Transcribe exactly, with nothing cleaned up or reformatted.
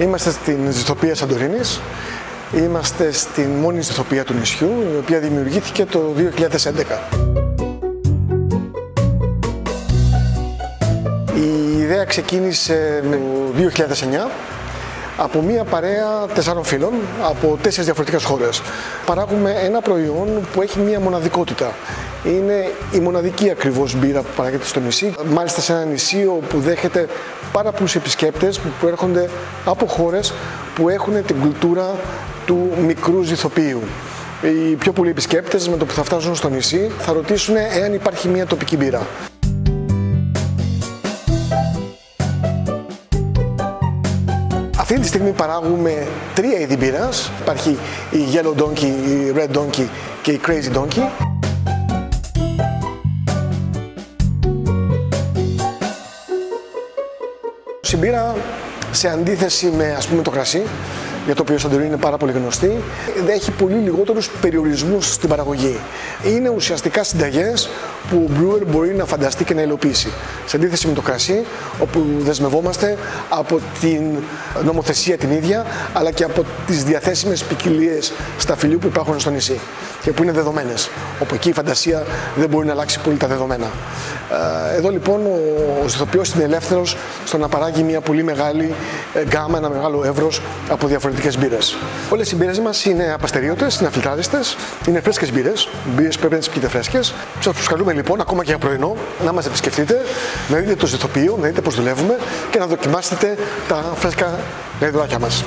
Είμαστε στην Ζυθοποιία Σαντορίνης. Είμαστε στην μόνη ζυθοποιία του νησιού, η οποία δημιουργήθηκε το δύο χιλιάδες έντεκα. Η ιδέα ξεκίνησε το δύο χιλιάδες εννιά από μία παρέα τεσσάρων φίλων από τέσσερις διαφορετικές χώρες. Παράγουμε ένα προϊόν που έχει μία μοναδικότητα. Είναι η μοναδική ακριβώς μπύρα που παράγεται στο νησί. Μάλιστα σε ένα νησί που δέχεται πάρα πολλούς επισκέπτες που έρχονται από χώρες που έχουν την κουλτούρα του μικρού ζυθοποιείου. Οι πιο πολλοί επισκέπτες με το που θα φτάσουν στο νησί θα ρωτήσουν εάν υπάρχει μία τοπική μπύρα. Αυτή τη στιγμή παράγουμε τρία είδη μπύρας. Υπάρχει η Yellow Donkey, η Red Donkey και η Crazy Donkey. Η μπύρα, σε αντίθεση με ας πούμε το κρασί, για το οποίο η Σαντορίνη είναι πάρα πολύ γνωστή, έχει πολύ λιγότερους περιορισμούς στην παραγωγή. Είναι ουσιαστικά συνταγές που ο brewer μπορεί να φανταστεί και να υλοποιήσει. Σε αντίθεση με το κρασί, όπου δεσμευόμαστε από την νομοθεσία την ίδια, αλλά και από τις διαθέσιμες ποικιλίες σταφυλίου που υπάρχουν στο νησί και που είναι δεδομένες, όπου εκεί η φαντασία δεν μπορεί να αλλάξει πολύ τα δεδομένα. Εδώ λοιπόν ο ζυθοποιός είναι ελεύθερος στο να παράγει μια πολύ μεγάλη γκάμα, ένα μεγάλο εύρος από διαφορετικές μπύρες. Όλες οι μπύρες μας είναι απαστερίωτες, είναι αφιλτράδιστες, είναι φρέσκες μπύρες. Μπύρες που πρέπει να τις πιείτε φρέσκες. Σας καλούμε λοιπόν ακόμα και για πρωινό να μας επισκεφτείτε, να δείτε το ζυθοποιείο, να δείτε πώς δουλεύουμε και να δοκιμάσετε τα φρέσκα γαϊδουράκια μας.